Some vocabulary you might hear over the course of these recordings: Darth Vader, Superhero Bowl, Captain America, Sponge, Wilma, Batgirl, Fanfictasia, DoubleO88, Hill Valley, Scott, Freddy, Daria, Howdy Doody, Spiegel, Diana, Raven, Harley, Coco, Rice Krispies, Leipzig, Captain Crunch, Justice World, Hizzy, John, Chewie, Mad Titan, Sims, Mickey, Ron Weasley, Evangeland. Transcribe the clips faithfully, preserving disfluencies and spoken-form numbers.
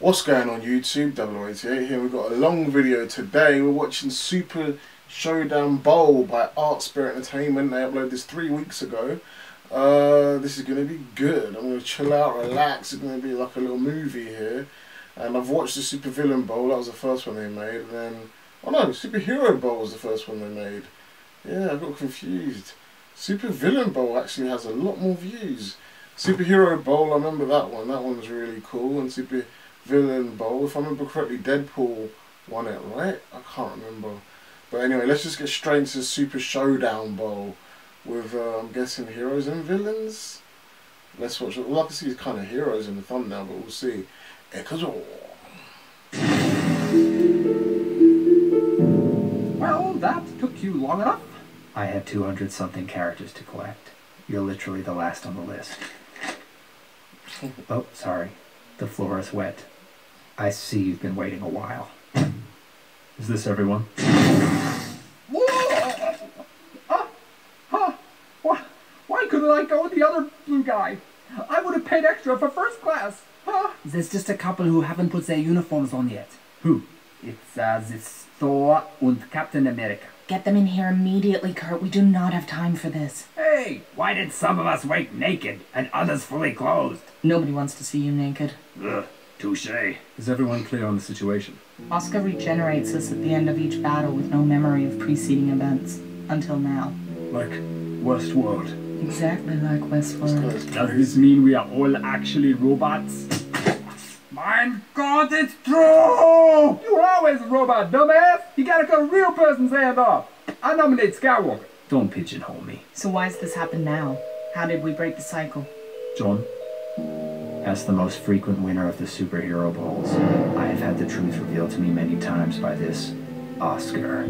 What's going on YouTube, double O eighty-eight here. We've got a long video today. We're watching Super Showdown Bowl by ArtSpear Entertainment. They uploaded this three weeks ago. Uh, this is going to be good. I'm going to chill out, relax. It's going to be like a little movie here. And I've watched the Super Villain Bowl. That was the first one they made. And then, oh no, Superhero Bowl was the first one they made. Yeah, I got confused. Super Villain Bowl actually has a lot more views. Superhero Bowl, I remember that one. That one was really cool. And Super Villain Bowl, if I remember correctly, Deadpool won it, right? I can't remember. But anyway, let's just get straight into Super Showdown Bowl with, uh, I'm guessing, heroes and villains? Let's watch it. Well, I can see kind of heroes in the thumbnail, but we'll see. Echazor. Well, that took you long enough. I have two hundred something characters to collect. You're literally the last on the list. Oh, sorry. The floor is wet. I see you've been waiting a while. Is this everyone? Whoa! Uh, huh. Why, why couldn't I go with the other blue guy? I would have paid extra for first class. Huh? There's just a couple who haven't put their uniforms on yet. Who? It's, uh, it's Thor and Captain America. Get them in here immediately, Kurt. We do not have time for this. Hey, why did some of us wake naked and others fully clothed? Nobody wants to see you naked. Ugh, touché. Is everyone clear on the situation? Oscar regenerates us at the end of each battle with no memory of preceding events. Until now. Like Westworld. Exactly like Westworld. Does this mean we are all actually robots? Mein Gott, it's true! You're always a robot, dumbass! You gotta cut a real person's hand off! I nominate Skywalker. Don't pigeonhole me. So why's this happen now? How did we break the cycle? John? As the most frequent winner of the Superhero Bowls, I have had the truth revealed to me many times by this Oscar.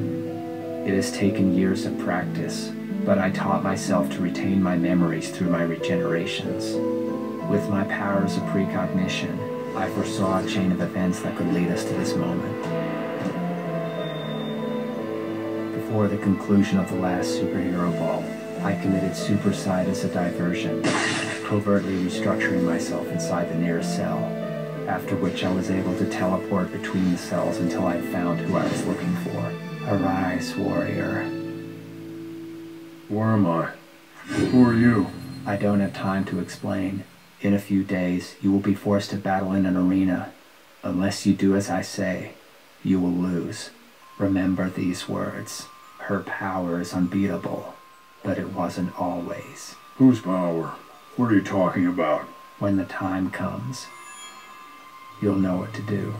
It has taken years of practice, but I taught myself to retain my memories through my regenerations. With my powers of precognition, I foresaw a chain of events that could lead us to this moment. Before the conclusion of the last Superhero Ball, I committed superside as a diversion, covertly restructuring myself inside the nearest cell, after which I was able to teleport between the cells until I found who I was looking for. Arise, warrior. Where am I? Who are you? I don't have time to explain. In a few days, you will be forced to battle in an arena. Unless you do as I say, you will lose. Remember these words. Her power is unbeatable, but it wasn't always. Whose power? What are you talking about? When the time comes, you'll know what to do.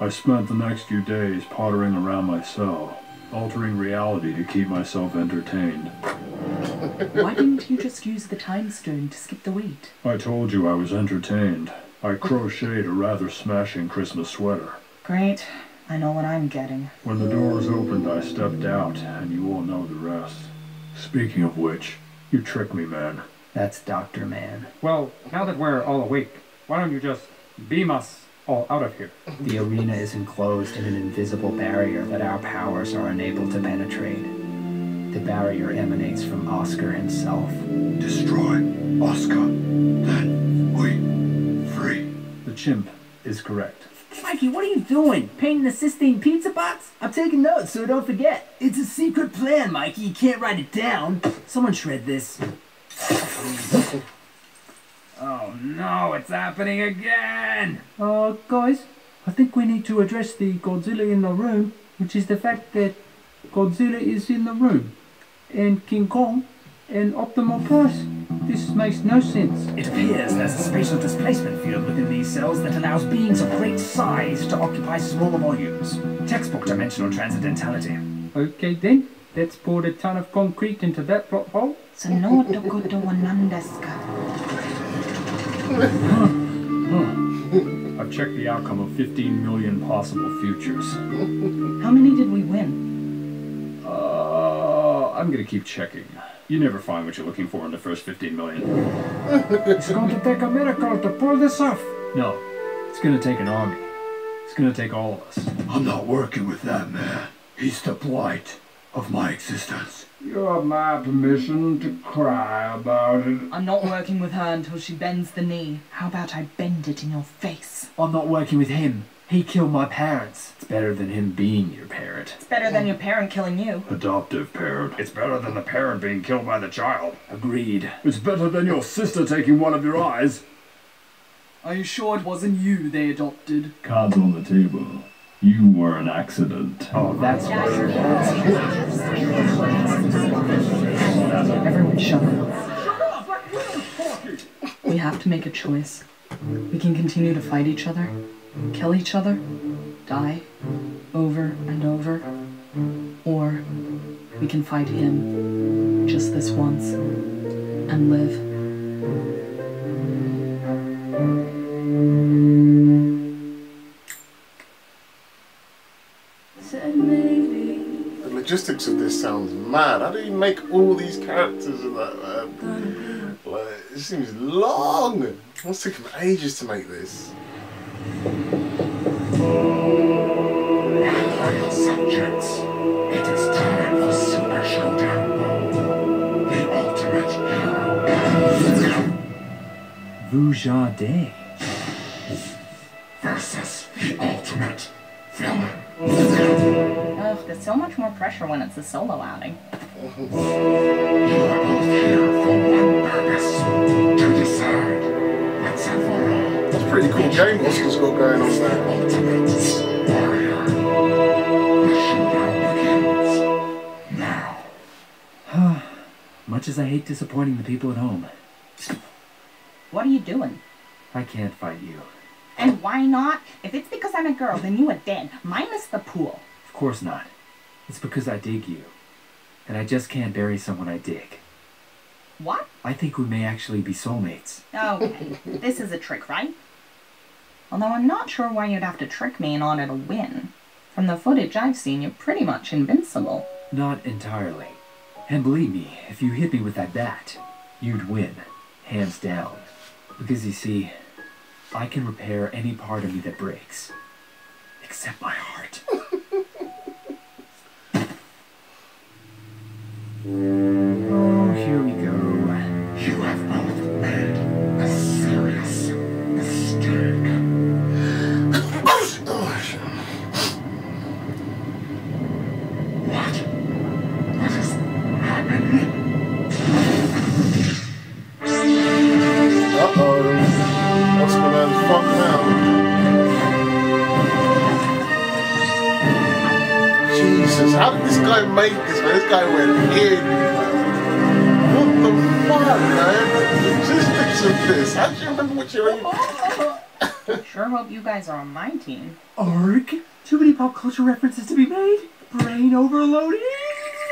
I spent the next few days pottering around my cell, altering reality to keep myself entertained. Why didn't you just use the time stone to skip the wheat? I told you I was entertained. I crocheted a rather smashing Christmas sweater. Great. I know what I'm getting. When the doors opened, I stepped out, and you all know the rest. Speaking of which, you tricked me, man. That's Doctor Man. Well, now that we're all awake, why don't you just beam us all out of here? The arena is enclosed in an invisible barrier that our powers are unable to penetrate. The barrier emanates from Oscar himself. Destroy Oscar, then we free. The chimp is correct. Mikey, what are you doing? Painting the Sistine Pizza box? I'm taking notes so don't forget. It's a secret plan, Mikey. You can't write it down. Someone shred this. Oh no, it's happening again! Uh, guys, I think we need to address the Godzilla in the room, which is the fact that Godzilla is in the room, and King Kong, and Optimus Prime. This makes no sense. It appears there's a spatial displacement field within these cells that allows beings of great size to occupy smaller volumes. Textbook dimensional transcendentality. Okay then, let's pour a ton of concrete into that plot hole. I've checked the outcome of fifteen million possible futures. How many did we win? Uh, I'm gonna keep checking. You never find what you're looking for in the first fifteen million. It's going to take a miracle to pull this off. No, it's gonna take an army. It's gonna take all of us. I'm not working with that man. He's the blight of my existence. You have my permission to cry about it. I'm not working with her until she bends the knee. How about I bend it in your face? I'm not working with him. He killed my parents. It's better than him being your parent. It's better than your parent killing you. Adoptive parent. It's better than the parent being killed by the child. Agreed. It's better than your sister taking one of your eyes. Are you sure it wasn't you they adopted? Cards on the table. You were an accident. Oh, that's right. Everyone shut up. Shut up! Like little we have to make a choice. We can continue to fight each other. Kill each other, die, over and over, or we can fight him, just this once, and live. The logistics of this sounds mad. How do you make all these characters and that, man? Like, it seems long! It must take them ages to make this. Loyal subjects, it is time for Super Showdown Bowl, the ultimate hero. Vujade versus the ultimate villain. Ugh, there's so much more pressure when it's a solo outing. You are both here for one purpose, to decide once and for all. That's a pretty cool game Oscar's got going on there. Ultimate warrior. The showdown begins now. Much as I hate disappointing the people at home. What are you doing? I can't fight you. And why not? If it's because I'm a girl, then you are dead. Minus the pool. Of course not. It's because I dig you. And I just can't bury someone I dig. What? I think we may actually be soulmates. Okay, this is a trick, right? Although I'm not sure why you'd have to trick me in order to win. From the footage I've seen, you're pretty much invincible. Not entirely. And believe me, if you hit me with that bat, you'd win. Hands down. Because you see, I can repair any part of me that breaks. Except my heart. Oh, here we go. You have both made a serious mistake. What? What is happening? Uh-oh. What's going on? Fuck now. Jesus, how did this guy make this, man? This guy went in. Logistics of this. How do you remember what you're in? Sure hope you guys are on my team. Arg? Too many pop culture references to be made? Brain overloaded?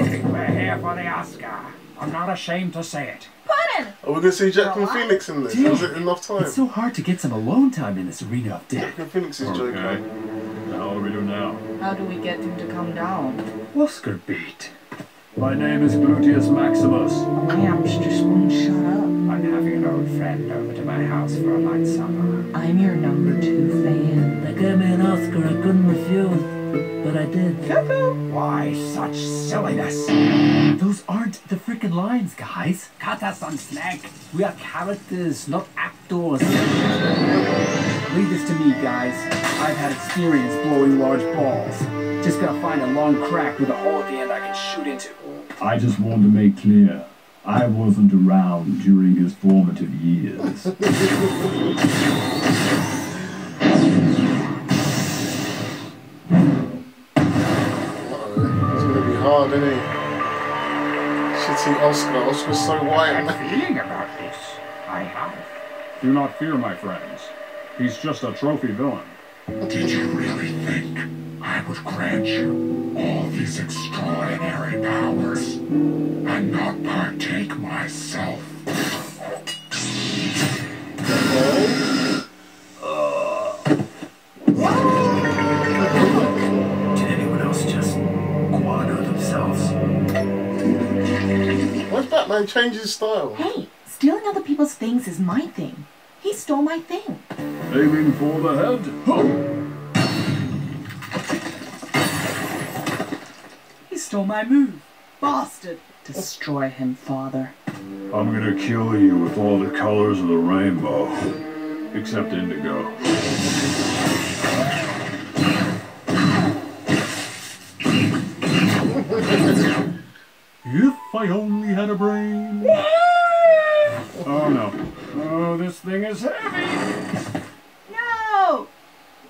We're here for the Oscar. I'm not ashamed to say it. Pardon! Are we going to see Jacqueline Phoenix in this? Is it enough time? It's so hard to get some alone time in this arena of death. Jacqueline Phoenix is joking. Okay. How do we do now? How do we get him to come down? Oscar beat. My name is Gluteus Maximus. I am just one shut up. I'm having an old friend over to my house for a light supper. I'm your number two fan. They gave me an Oscar I couldn't refuse, but I did. Coco! Why such silliness? Those aren't the freaking lines, guys. Cut us on slack. We are characters, not actors. Leave this to me, guys. I've had experience blowing large balls. Just gotta find a long crack with a hole at the end I can shoot into. I just want to make clear, I wasn't around during his formative years. It's gonna be hard, isn't it? Shitty Oscar. Oscar's so white. I'm feeling about this. I have. Do not fear, my friends. He's just a trophy villain. Did you really think I would grant you all these extraordinary powers and not partake myself? Did anyone else just guano themselves? Why's Batman change his style? Hey, stealing other people's things is my thing. He stole my thing. Aiming for the head. Huh. Stole my move, bastard! Destroy him, Father. I'm gonna kill you with all the colors of the rainbow. Except indigo. If I only had a brain. Oh no. Oh, this thing is heavy! No!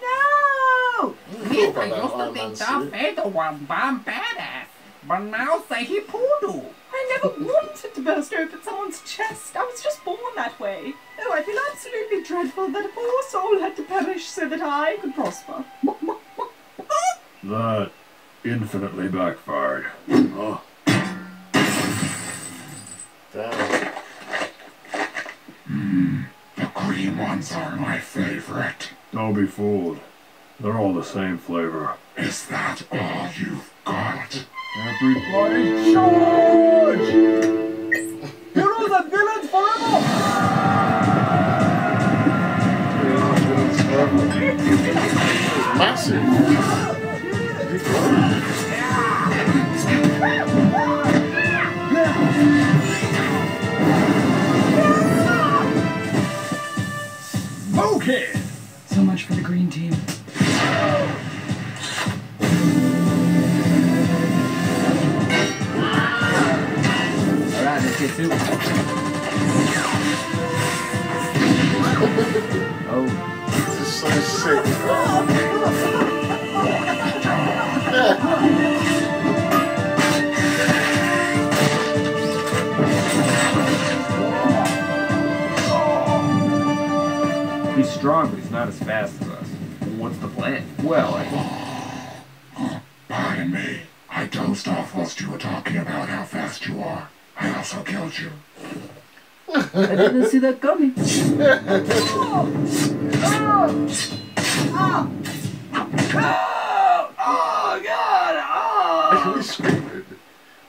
No! He used to think Darth Vader was bomb badass, but now say he poodoo. I never wanted to burst open someone's chest. I was just born that way. Oh, I feel absolutely dreadful that a poor soul had to perish so that I could prosper. That infinitely backfired. Oh. Damn. Mm, the cream ones are my favorite. Don't be fooled. They're all the same flavor. Is that all you've got? Everybody charge! Heroes and villains forever! Massive! Okay. So much for the green team. Alright, let's get to it. Oh, this is so sick, bro. He's strong, but he's not as fast as us. What's the plan? Well, I... Pardon me. I dozed off whilst you were talking about how fast you are. I also killed you. I didn't see that coming. Oh! Oh! Oh! Oh! Oh, God! Oh! He screamed.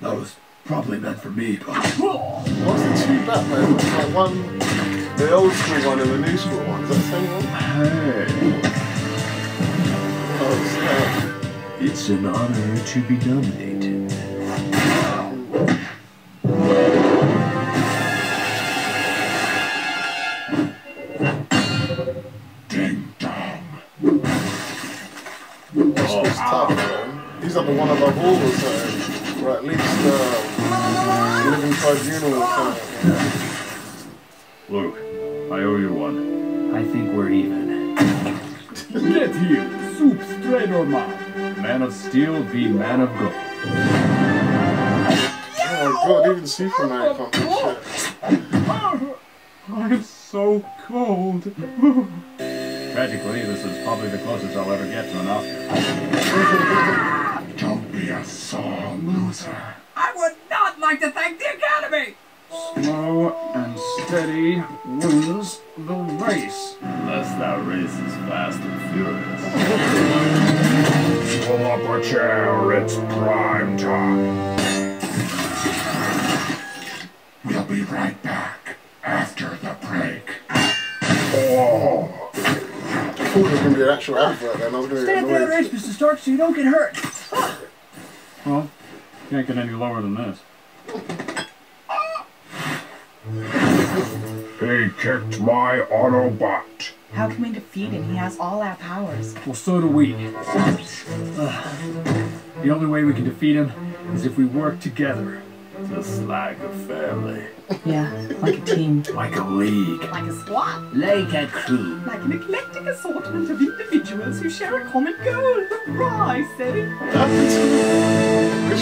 That was probably meant for me, but... What's the two Batman? Like one... The old school one and the new school one, is that the same one? Hey. Oh, snap. It's an honor to be nominated. Wow. Ding dong. Oh, this was tough, man. He's not the one above all or something. Or at least uh, Living Tribunal or something. Yeah. Luke, I owe you one. I think we're even. Get here, soup straight or man. Man of steel be man of gold. Oh my god, even Superman can't do shit. I'm so cold. Tragically, this is probably the closest I'll ever get to an Oscar. Don't be a sore loser. I would not like to thank the Academy! Slow and steady wins the race. Unless that race is fast and furious. Pull up a chair, it's prime time. We'll be right back after the break. Oh! I thought it was going to be an actual advert then. I was going to be stand there, edge, Mister Stark, so you don't get hurt. Well, can't get any lower than this. He kicked my Autobot. How can we defeat him? He has all our powers. Well, so do we. Uh, the only way we can defeat him is if we work together. Just like a family. Yeah, like a team. Like a league. Like a squad. Like a crew. Like an eclectic assortment of individuals who share a common goal. Hurrah, I say.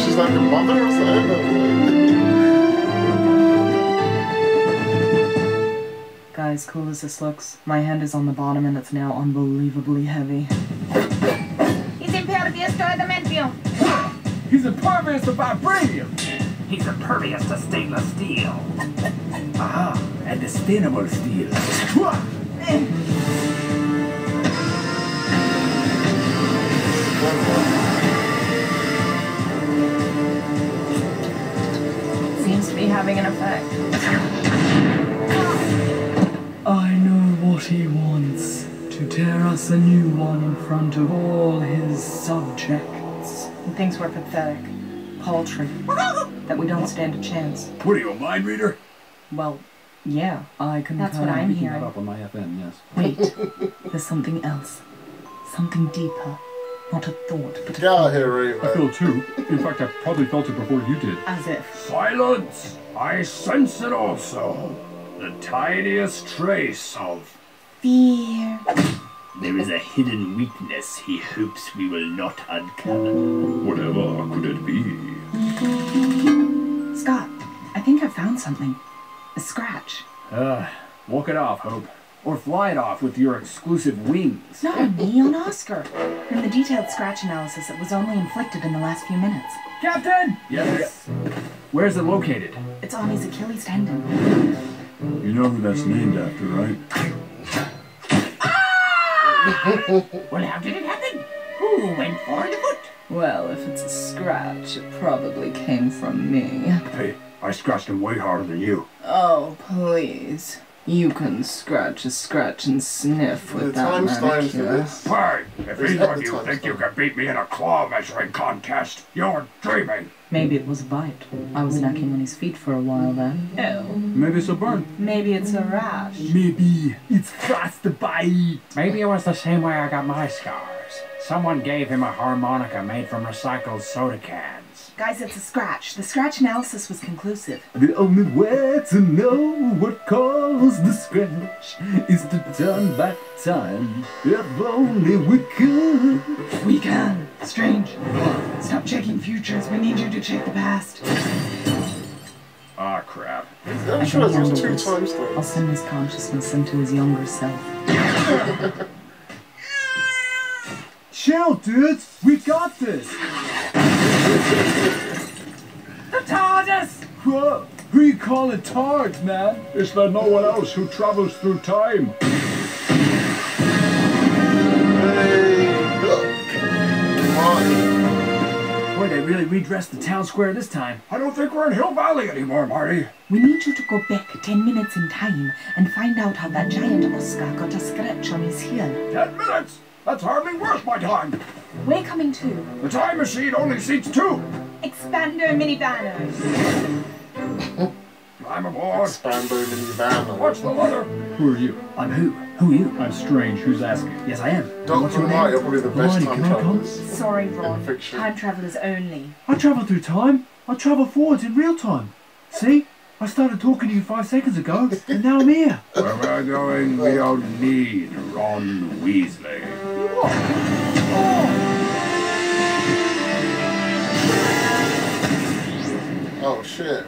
She's like a mother or something. Guys, cool as this looks, my hand is on the bottom and it's now unbelievably heavy. He's impervious to adamantium. He's impervious to vibranium. He's impervious to stainless steel. Aha, and sustainable steel. Seems to be having an effect. I know what he wants, to tear us a new one in front of all his subjects. He thinks we're pathetic. paltry that we don't stand a chance. What are you, a mind reader? Well, yeah, I can. That's what I'm hearing. That up on my F M, yes. Wait, there's something else, something deeper. Not a thought, but a yeah, here anyway. I feel too. In fact, I probably felt it before you did. As if. Silence! I sense it also. The tiniest trace of fear. There is a hidden weakness he hopes we will not uncover. Whatever could it be? Scott, I think I found something. A scratch. Ugh. Walk it off, Hope. Or fly it off with your exclusive wings. Not on me, on Oscar. From the detailed scratch analysis, it was only inflicted in the last few minutes. Captain! Yes? Where is it located? It's on his Achilles tendon. You know who that's named after, right? Ah! Well, how did it happen? Who went for the foot? Well, if it's a scratch, it probably came from me. Hey, I scratched him way harder than you. Oh, please. You can scratch a scratch and sniff with that manicure. Hey, if either of you think you can beat me in a claw measuring contest, you're dreaming. Maybe it was a bite. I was knocking on his feet for a while then. Oh. Maybe it's a burn. Maybe it's a rash. Maybe it's frostbite. Maybe it was the same way I got my scars. Someone gave him a harmonica made from recycled soda cans. Guys, it's a scratch. The scratch analysis was conclusive. The only way to know what caused the scratch is to turn back time. If only we could. We can. Strange. Stop checking futures. We need you to check the past. Ah, crap. I'm sure there's two times though. I'll send his consciousness into his younger self. Chill, dudes. We got this. The TARDIS! Whoa, who you call a TARD, man? Is there no one else who travels through time? Hey, look. Come on. Boy, they really redressed the town square this time. I don't think we're in Hill Valley anymore, Marty. We need you to go back ten minutes in time and find out how that giant Oscar got a scratch on his heel. Ten minutes? That's hardly worth my time. We're coming too. The time machine only seats two. Expander minivanners. I'm aboard. Expander minivanner. What's the leather? Who are you? I'm who? Who are you? I'm Strange. Who's asking? Yes, I am. Doctor Marty are probably the best time travelers. Sorry, Ron. Time travelers only. I travel through time. I travel forwards in real time. See? I started talking to you five seconds ago, and now I'm here. Where we're going, we don't need Ron Weasley. What? Oh. Oh, shit.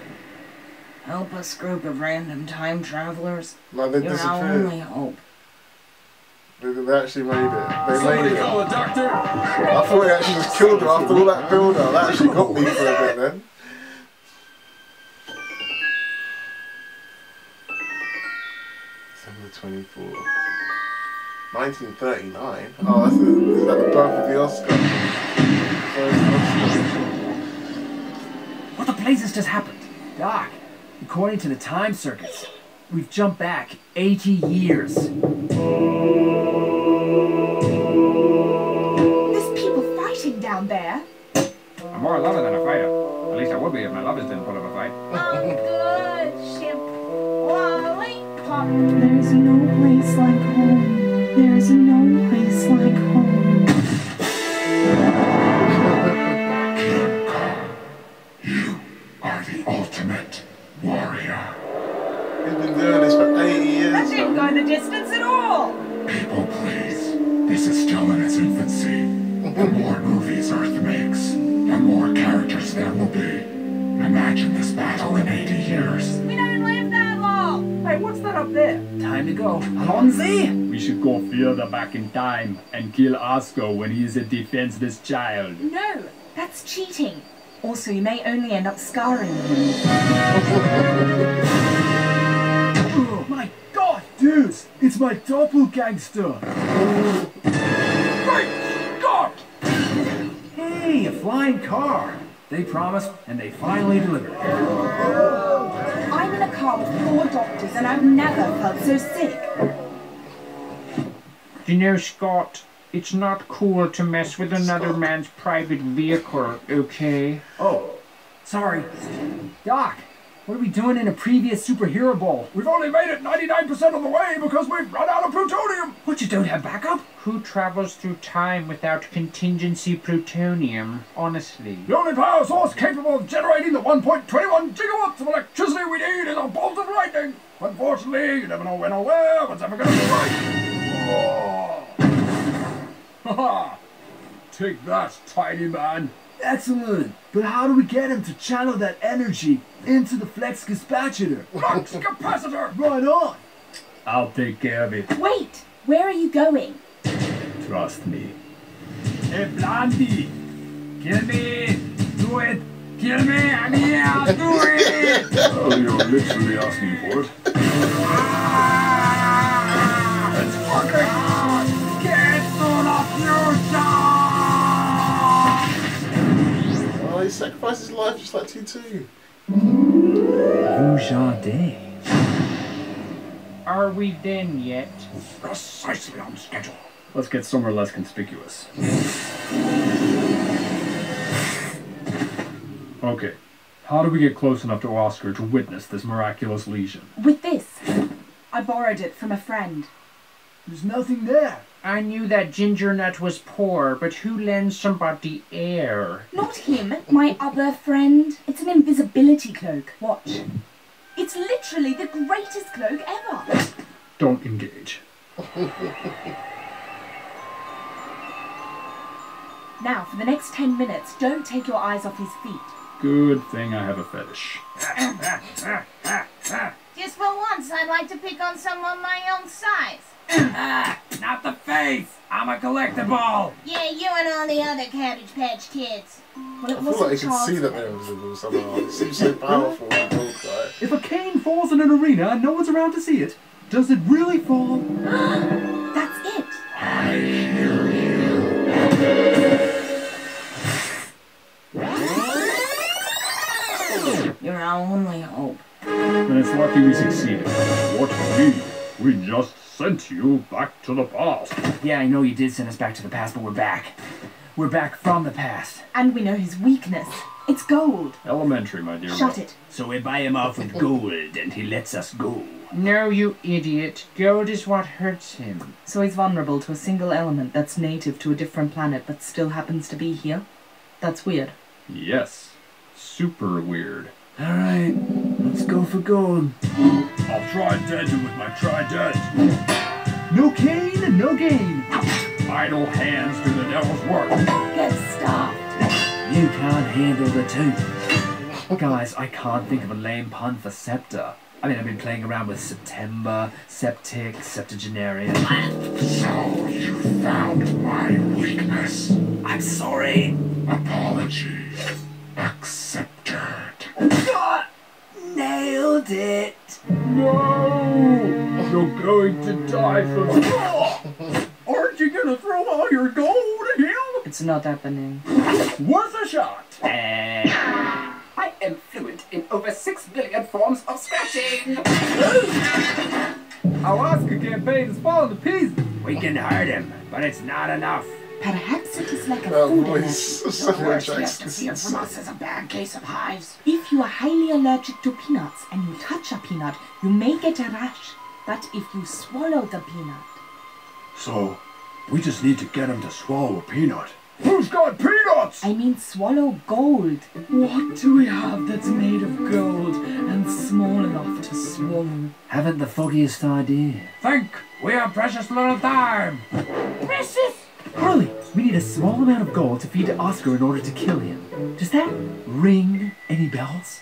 Help us, group of random time travelers. No, they disappeared. You're our only hope. They, they actually made it. They Somebody made it. Call a doctor. I thought we actually just killed her after all that build-up. That actually got me for a bit then. twenty-four. nineteen thirty-nine? Oh, that's the, is that the birth of the Oscar? What the place has just happened? Doc, according to the time circuits, we've jumped back eighty years. There's people fighting down there. I'm more a lover than a fighter. At least I would be if my lovers didn't pull up a fight. Oh, good ship. Wally. There's no place like home. There's no place like home. King Kong, you are the ultimate warrior. You've been doing this for eighty years. That didn't go the distance at all. People, please. This is still in its infancy. The more movies Earth makes, the more characters there will be. Imagine this battle in eighty years. We don't live that. Hey, what's that up there? Time to go. Alonzi? We should go further back in time and kill Oscar when he is a defenseless child. No, that's cheating. Also, you may only end up scarring him. Oh my god, dudes! It's my doppelgangster! Great Scott! Hey, a flying car! They promised, and they finally delivered. I'm in a car with four doctors, and I've never felt so sick. You know, Scott, it's not cool to mess with another man's private vehicle, okay? Oh, Sorry. Doc, what are we doing in a previous Superhero Bowl? We've only made it ninety-nine percent of the way because we've run out of plutonium! What, you don't have backup? Who travels through time without contingency plutonium, honestly? The only power source capable of generating the one point two one gigawatts of electricity we need is a bolt of lightning! Unfortunately, you never know when or where what's ever gonna be right! Haha! Take that, tiny man! Excellent! But how do we get him to channel that energy into the flex capacitor? Flux capacitor! Right on! I'll take care of it. Wait! Where are you going? Trust me. Hey, Blondie! Kill me! Do it! Kill me! I'm here! I'll do it! Oh, you're literally asking for it. Ah, it's fucking hard! Get full of you, John! He sacrificed his life just like T two. Are we then yet? Precisely on schedule. Let's get somewhere less conspicuous. Okay, how do we get close enough to Oscar to witness this miraculous lesion? With this. I borrowed it from a friend. There's nothing there. I knew that ginger nut was poor, but who lends somebody air? Not him, my other friend. It's an invisibility cloak. Watch. It's literally the greatest cloak ever. Don't engage. Now, for the next ten minutes, don't take your eyes off his feet. Good thing I have a fetish. Just for once, I'd like to pick on someone my own size. Ah, not the face! I'm a collectible! Yeah, you and all the other Cabbage Patch Kids. Well, it I feel like you can see that they're invisible somehow. It seems so powerful. If a cane falls in an arena and no one's around to see it, does it really fall? That's it! I hear you. You're our only hope. Then it's lucky we succeeded. What we, we just sent you back to the past. Yeah, I know you did send us back to the past, but we're back. We're back from the past. And we know his weakness. It's gold. Elementary, my dear. Shut it. So we buy him off with gold, and he lets us go. No, you idiot. Gold is what hurts him. So he's vulnerable to a single element that's native to a different planet but still happens to be here? That's weird. Yes. Super weird. All right, let's go for gold. I'll trident it with my trident. No cane, no gain. Idle hands do the devil's work. Get stopped. You can't handle the two. Guys, I can't think of a lame pun for scepter. I mean, I've been playing around with September, septic, septuagenarian. So you found my weakness. I'm sorry. Apologies accepted. God, nailed it! No! You're going to die for me! Aren't you gonna throw all your gold at him? It's not happening. Worth a shot! Uh, I am fluent in over six billion forms of scratching! Our Oscar campaign has fallen to pieces! We can hurt him, but it's not enough. Perhaps it is like a oh, food allergy. The worst you have to fear from us is a bad case of hives. If you are highly allergic to peanuts and you touch a peanut, you may get a rash. But if you swallow the peanut... So, we just need to get him to swallow a peanut. Who's got peanuts? I mean swallow gold. What do we have that's made of gold and small enough to swallow? Haven't the foggiest idea. Think! We have precious little time! Precious! Harley, we need a small amount of gold to feed to Oscar in order to kill him. Does that ring any bells?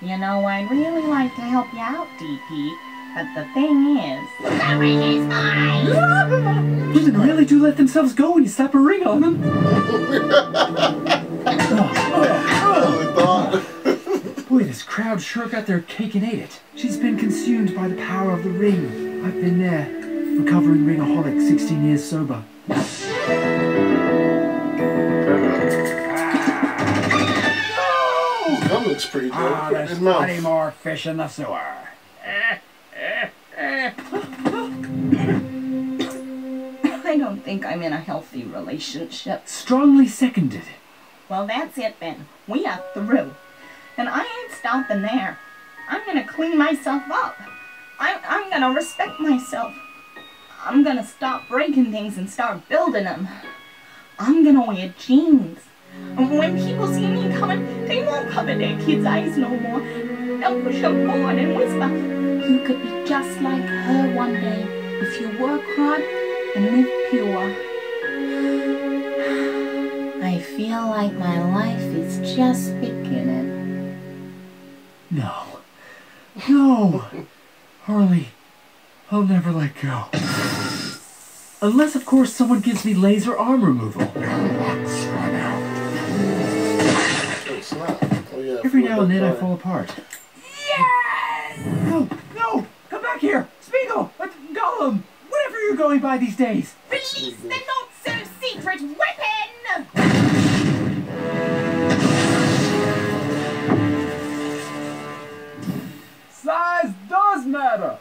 You know, I'd really like to help you out, D P, but the thing is... The ring is mine! Women really do let themselves go when you slap a ring on them. oh, oh, oh. Boy, this crowd sure got their cake and ate it. She's been consumed by the power of the ring. I've been there, recovering ringaholic, sixteen years sober. That looks pretty good. Ah, there's plenty mouth. more fish in the sewer. I don't think I'm in a healthy relationship. Strongly seconded. Well, that's it then. We are through. and I ain't stopping there. I'm gonna clean myself up. I, I'm gonna respect myself. I'm gonna stop breaking things and start building them. I'm gonna wear jeans. And when people see me coming, they won't cover their kids' eyes no more. They'll push them forward and whisper, "You could be just like her one day if you work hard and live pure." I feel like my life is just beginning. No. No! Harley, I'll never let go. Unless, of course, someone gives me laser arm removal. Every now and then I fall apart. Yes! No, no! Come back here! Spiegel! Gollum! Whatever you're going by these days! Release the not-so-secret weapon! Size does matter!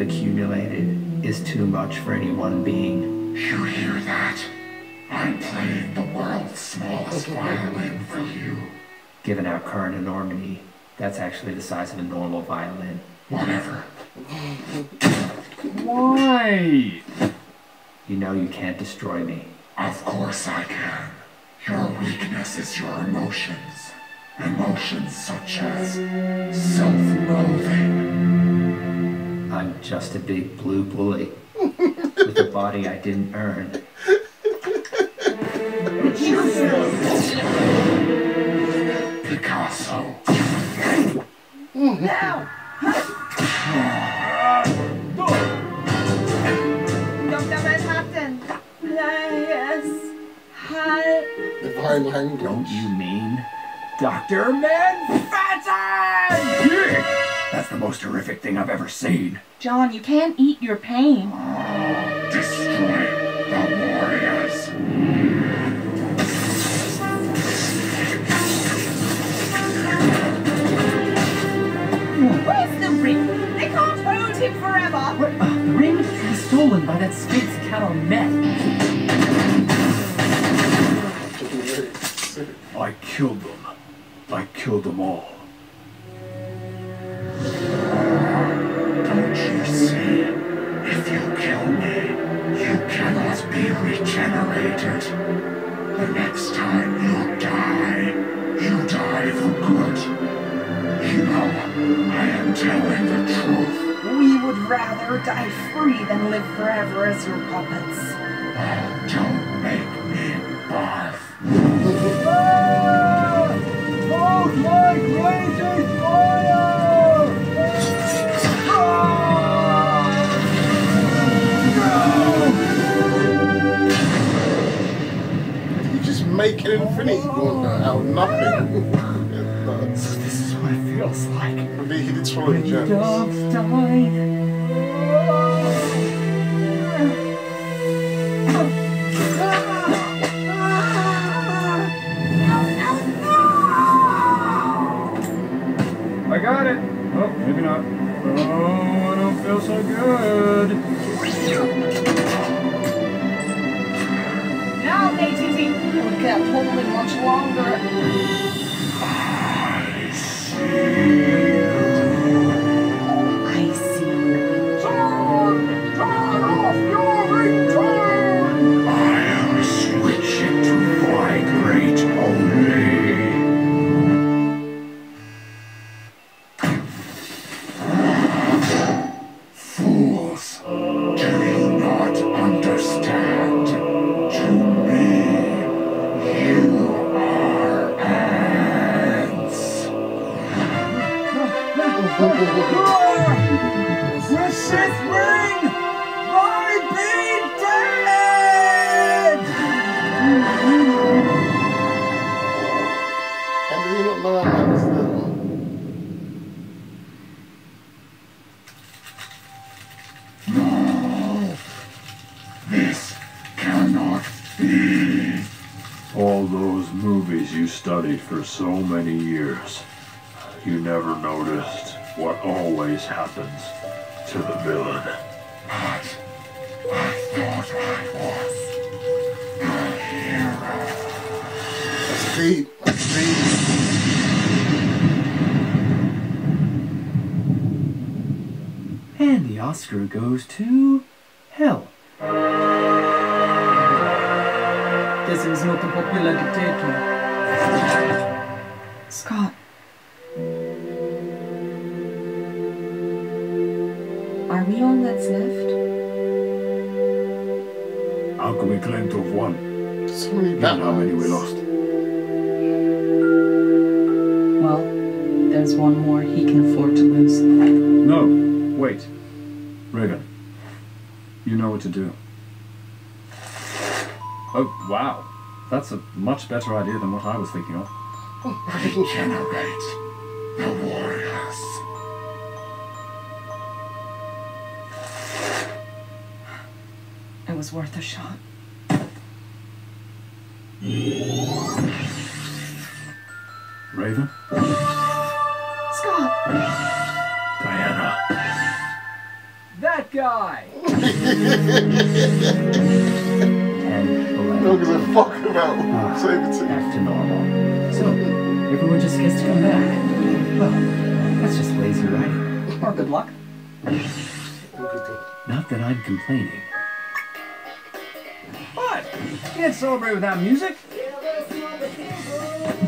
Accumulated is too much for any one being. You hear that? I'm playing the world's smallest violin for you. Given our current enormity, that's actually the size of a normal violin. Whatever. Why? You know you can't destroy me. Of course I can. Your weakness is your emotions. Emotions such as self-loathing. I'm just a big blue bully with a body I didn't earn. It's your film, Picasso. Now! Don't you mean Doctor Manhattan? That's the most horrific thing I've ever seen. John, you can't eat your pain. Uh, destroy the warriors. Where's the ring? They can't hold him forever. Where, uh, the ring was stolen by that skid's cattle meth. I killed them. I killed them all. Don't you see? If you kill me, you cannot be regenerated. The next time you die, you die for good. You know, I am telling the truth. We would rather die free than live forever as your puppets. Well, don't make me barf. Both like razors fire! Make an infinity one out of nothing. So this is what it feels like. The hidden swallowing gems. Dogs died. I got it. Oh, maybe not. Oh, I don't feel so good. We kept holding much longer. I see you. I see you. John! Turn off your return! I am switching to vibrate only. Fools, do you not understand? To With this ring, I be dead! And did he not know that was the one? No! This cannot be! All those movies you studied for so many years, you never noticed what always happens to the villain. Not what I thought I was. The hero. That's deep. That's deep. And the Oscar goes to hell. This is not a popular dictator. Scott. Are we all that's left? How can we claim to have won? Sorry, not how many we lost. Well, there's one more he can afford to lose. No, wait. Raven, you know what to do. Oh, wow. That's a much better idea than what I was thinking of. Regenerate the warriors. It was worth a shot. Raven? Scott! Diana! That guy! Don't give a fuck about ah, Saberton. Back to normal. So, everyone just gets to come back. Well, that's just lazy writing. Or good luck. Not that I'm complaining. What? Can't celebrate without music?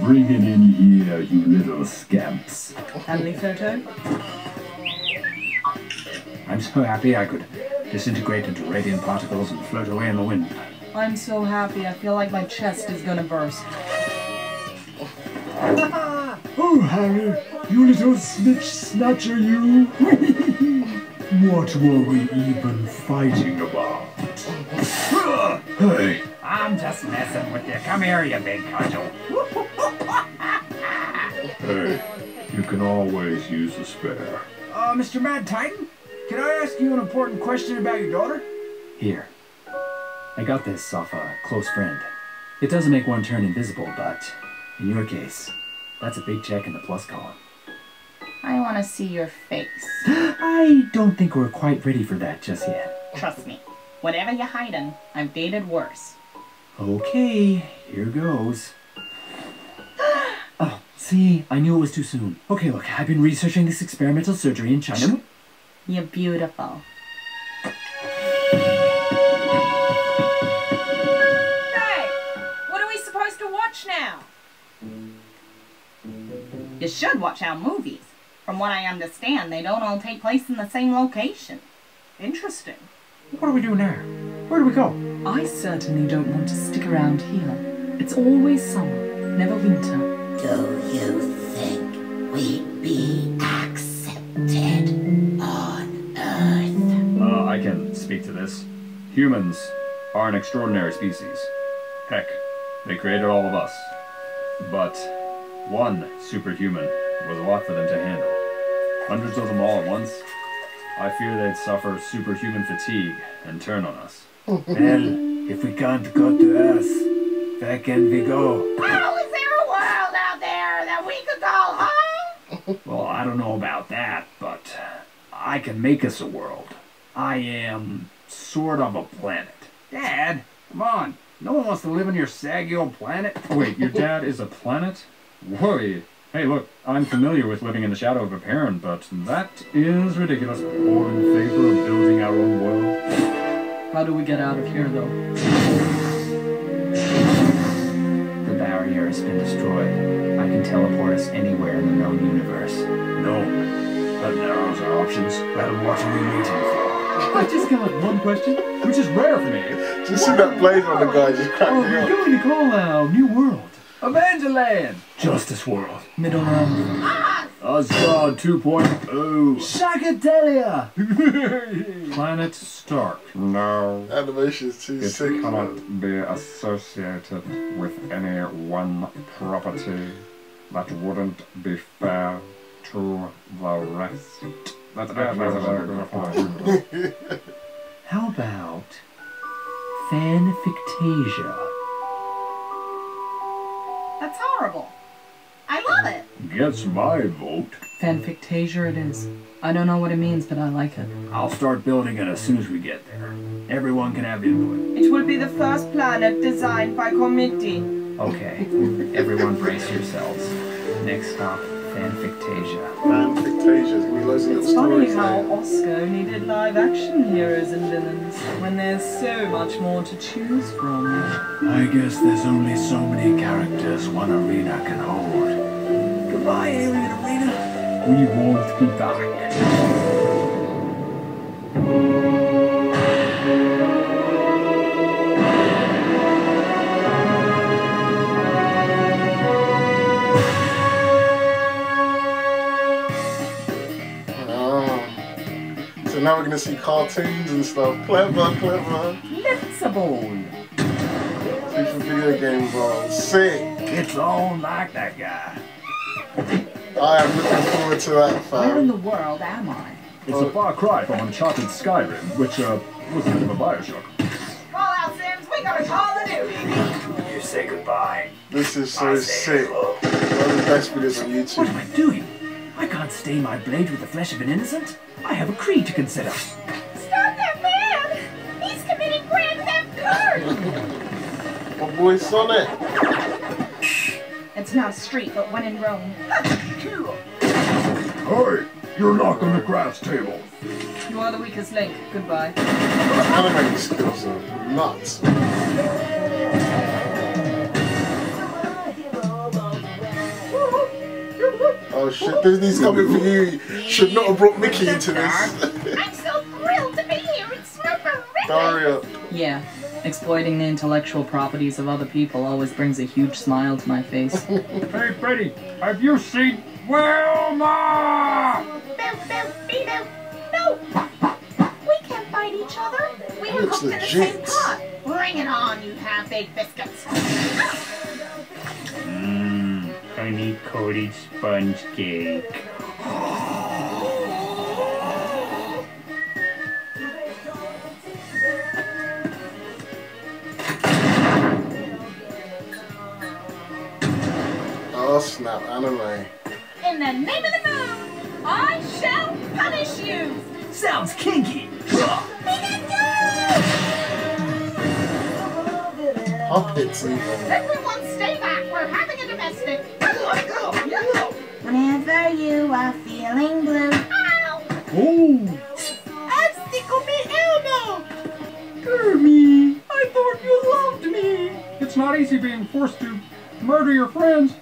Bring it in here, you little scamps. Family photo? I'm so happy I could disintegrate into radiant particles and float away in the wind. I'm so happy, I feel like my chest is gonna burst. Oh, Harry, you little snitch snatcher, you! What were we even fighting about? Hey! I'm just messing with you. Come here, you big cudgel. Hey, you can always use a spare. Uh, Mister Mad Titan, can I ask you an important question about your daughter? Here. I got this off a close friend. It doesn't make one turn invisible, but in your case, that's a big check in the plus column. I want to see your face. I don't think we're quite ready for that just yet. Trust me. Whatever you're hiding, I've dated worse. Okay, here goes. Oh, see, I knew it was too soon. Okay, look, I've been researching this experimental surgery in China. You're beautiful. Now. You should watch our movies. From what I understand, they don't all take place in the same location. Interesting. What do we do now? Where do we go? I certainly don't want to stick around here. It's always summer, never winter. Do you think we'd be accepted on Earth? Uh, I can speak to this. Humans are an extraordinary species. Heck. They created all of us, but one superhuman was a lot for them to handle. Hundreds of them all at once, I fear they'd suffer superhuman fatigue and turn on us. Well, if we can't go to Earth, where can we go? Oh, is there a world out there that we could call home? Well, I don't know about that, but I can make us a world. I am sort of a planet. Dad, come on. No one wants to live on your saggy old planet. Wait, your dad is a planet? Whoa. Hey, look, I'm familiar with living in the shadow of a parent, but that is ridiculous. All in favor of building our own world. How do we get out of here, though? The barrier has been destroyed. I can teleport us anywhere in the known universe. No, that narrows our options. Well, what are we waiting for? I just got one question, which is rare for me. Just see that blade on the guy just cracked me up. We're going to call our new world Evangeland. Justice World. Middle Earth. Ah! Asgard two point oh. Shagadalia. Planet Stark. No. Animation is too sick. It cannot be associated with any one property. That wouldn't be fair to the rest. That's bad. How about Fanfictasia? That's horrible. I love it. Gets my vote. Fanfictasia it is. I don't know what it means, but I like it. I'll start building it as soon as we get there. Everyone can have input. It will be the first planet designed by committee. Okay, everyone brace yourselves. Next stop, Fanfictasia. Fanfictasia, we listen to stories. It's funny how Oscar needed live action heroes and villains when there's so much more to choose from. I guess there's only so many characters one arena can hold. Goodbye, alien arena. We won't be back. Now we're gonna see cartoons and stuff. Clever, clever. Blitzable. See some video games on. Sick. It's on like that guy. I am looking forward to that, fam. Where in the world am I? It's oh. a far cry from Uncharted Skyrim, which, uh, was kind of a Bioshock. Call out, Sims. We gotta call the duty. You say goodbye. This is so sick. Hello. One of the best videos on YouTube. What am I doing? I can't stain my blade with the flesh of an innocent. I have a creed to consider. Stop that man! He's committed grand theft curse! My boy Sonnet. It's not a street, but one in Rome. Hey, you're not on the grass table. You are the weakest link. Goodbye. Animating skills are nuts. Oh shit, Disney's coming for you. Should not have brought Mickey into this. I'm so thrilled to be here, it's so horrific. Daria. Yeah, exploiting the intellectual properties of other people always brings a huge smile to my face. Hey Freddy, have you seen Wilma? No! We can't fight each other. We were hooked in the same pot. Bring it on, you half-baked biscuits. Honey coated sponge cake. Oh snap, anime. In the name of the moon, I shall punish you! Sounds kinky! Puppets even. Everyone stay back, we're having a domestic. Whenever you are feeling blue. Ow! Oh! Obstacle me Elmo! Kermie, I thought you loved me. It's not easy being forced to murder your friends.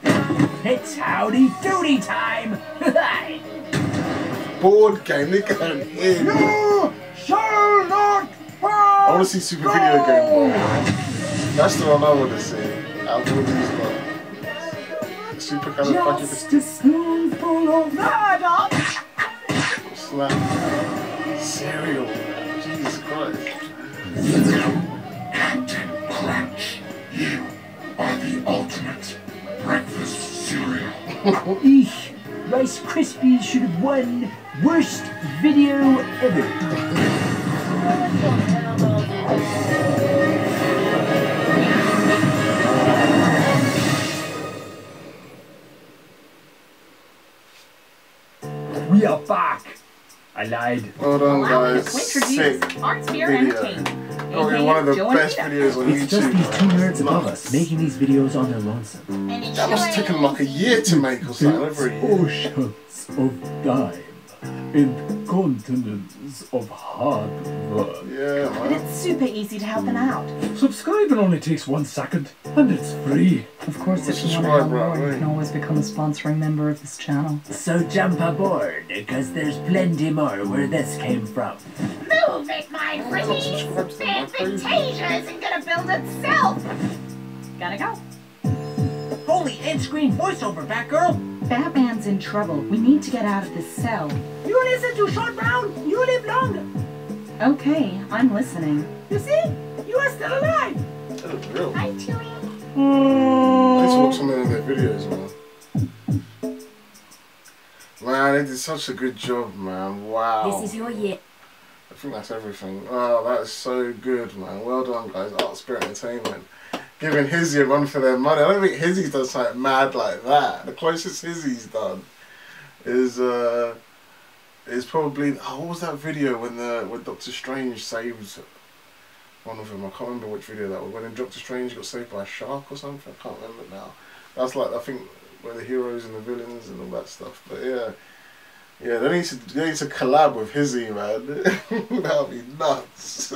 It's howdy doody time. Board game, they got an in. You shall not pass. I want to see Super Go. Video Game Boy. That's the one I want to see. I'll do these ones. Super kind of just a spoonful of murder! Slap. Cereal. Jesus Christ. Captain Crunch, you are the ultimate breakfast cereal. Eesh. Rice Krispies should have won worst video ever. We are back! I lied. Well done, guys. Sick video. Probably one of the best videos on YouTube. It's just these two nerds above us making these videos on their lonesome. That must have taken like a year to make or something. Over a year. Oceans of time and continents of hard work. Yeah, man. But it's super easy to help them out. Subscribing only takes one second, and it's free. Of course, if you want to more, you can always become a sponsoring member of this channel. So jump aboard, because there's plenty more where this came from. Move it, my pretties! Fanfictasia isn't gonna build itself! Gotta go. Holy end-screen voiceover, Batgirl! Batman's in trouble. We need to get out of this cell. You listen to Short Round, you live longer. Okay, I'm listening. You see? You are still alive. That is real. Hi, Chewie. I used to watch some of their videos, man. Man, they did such a good job, man. Wow. This is your year. I think that's everything. Oh, that is so good, man. Well done, guys. ArtSpear Entertainment. Giving Hizzy a run for their money. I don't think Hizzy's done something mad like that. The closest Hizzy's done is uh, It's probably, oh, what was that video when the when Doctor Strange saves one of them? I can't remember which video that was. When Doctor Strange got saved by a shark or something, I can't remember now. That's like, I think, where the heroes and the villains and all that stuff. But yeah, yeah, they need to they need to collab with Hizzy, man. That would be nuts.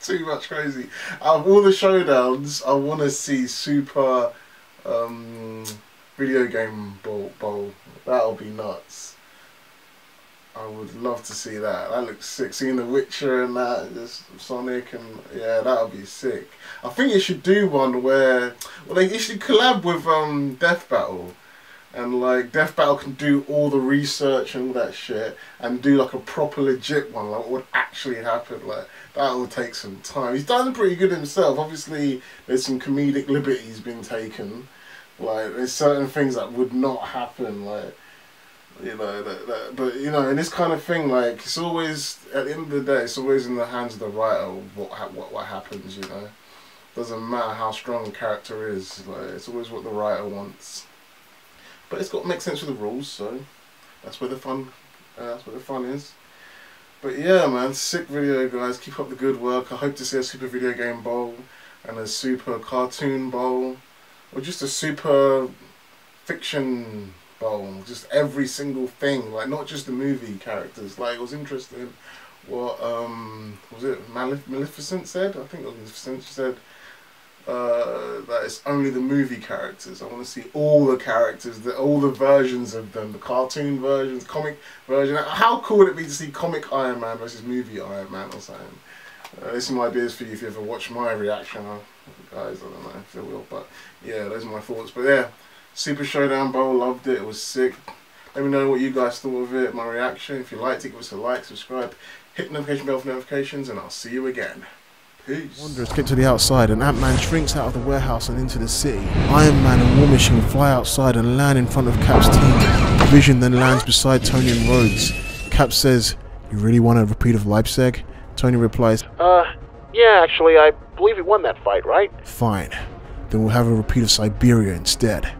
Too much crazy. Out of all the showdowns, I want to see Super um, Video Game Bowl. bowl. That'll be nuts. I would love to see that. That looks sick. Seeing The Witcher and that, just Sonic and yeah, that would be sick. I think you should do one where, well, like, you should collab with um Death Battle, and like Death Battle can do all the research and all that shit, and do like a proper legit one, like what would actually happen. Like that will take some time. He's done pretty good himself. Obviously, there's some comedic liberties being taken. Like there's certain things that would not happen. Like. You know, that, that, but you know, and this kind of thing, like, it's always, at the end of the day, it's always in the hands of the writer what what, what happens, you know. Doesn't matter how strong the character is, like, it's always what the writer wants. But it's got to make sense with the rules, so that's where the fun, uh, that's where the fun is. But yeah, man, sick video, guys. Keep up the good work. I hope to see a Super Video Game Bowl and a Super Cartoon Bowl, or just a Super Fiction Bowl, just every single thing, like not just the movie characters. Like it was interesting what um was it Malef Maleficent said, I think it was Maleficent, she said uh, that it's only the movie characters. I want to see all the characters, the, all the versions of them, the cartoon versions, comic version. How cool would it be to see comic Iron Man versus movie Iron Man or something? Uh, there's some ideas for you if you ever watch my reaction, guys. I don't know if they will, but yeah, those are my thoughts. But yeah, Super Showdown Bowl, loved it, it was sick. Let me know what you guys thought of it, my reaction. If you liked it, give us a like, subscribe, hit the notification bell for notifications, and I'll see you again. Peace. Wanderers get to the outside, and Ant-Man shrinks out of the warehouse and into the city. Iron Man and War Machine fly outside and land in front of Cap's team. Vision then lands beside Tony and Rhodes. Cap says, "You really want a repeat of Leipzig?" Tony replies, Uh, yeah, actually, I believe we won that fight, right? Fine. Then we'll have a repeat of Siberia instead.